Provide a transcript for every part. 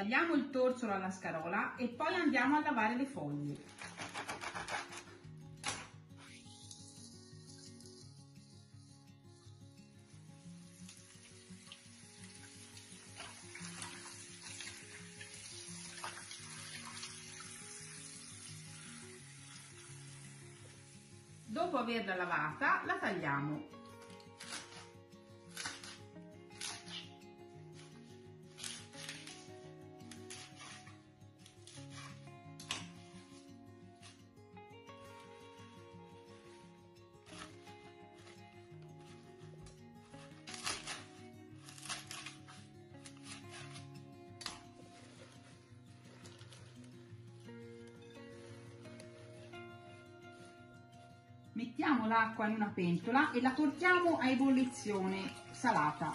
Tagliamo il torsolo alla scarola e poi andiamo a lavare le foglie. Dopo averla lavata, la tagliamo. Mettiamo l'acqua in una pentola e la portiamo a ebollizione salata.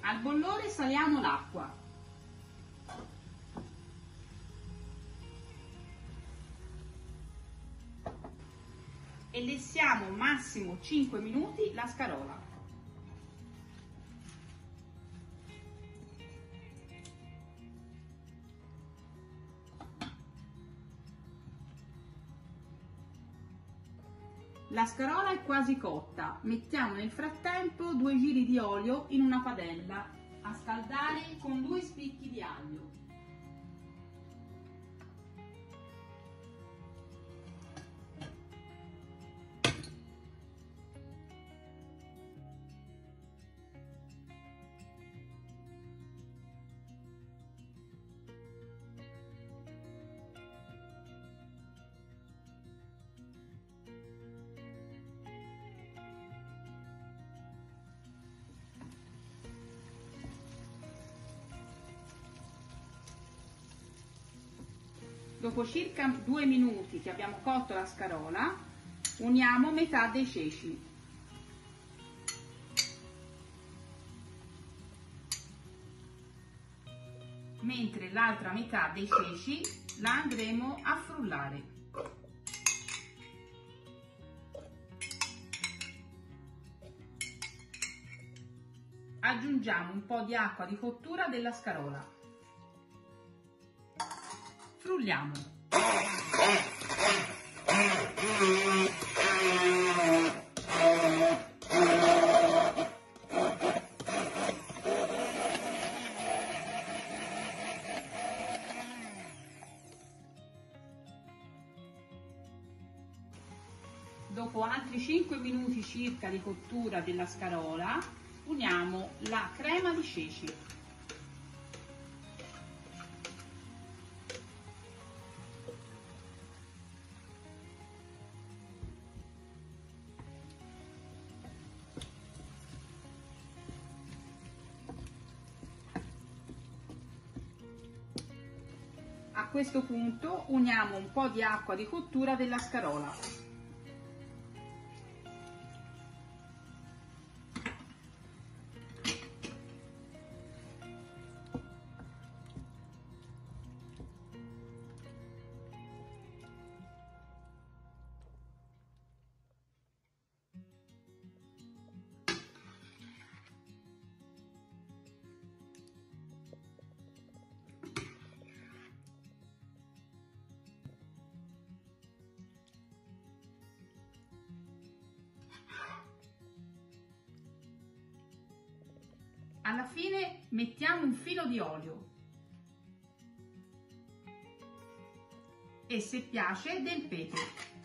Al bollore saliamo l'acqua. E lessiamo massimo 5 minuti la scarola. La scarola è quasi cotta, mettiamo nel frattempo 2 giri di olio in una padella a scaldare con 2 spicchi di aglio. Dopo circa 2 minuti che abbiamo cotto la scarola, uniamo metà dei ceci. Mentre l'altra metà dei ceci la andremo a frullare. Aggiungiamo un po' di acqua di cottura della scarola. Frulliamo. Dopo altri 5 minuti circa di cottura della scarola, uniamo la crema di ceci. A questo punto uniamo un po' di acqua di cottura della scarola. Alla fine mettiamo un filo di olio e, se piace, del pepe.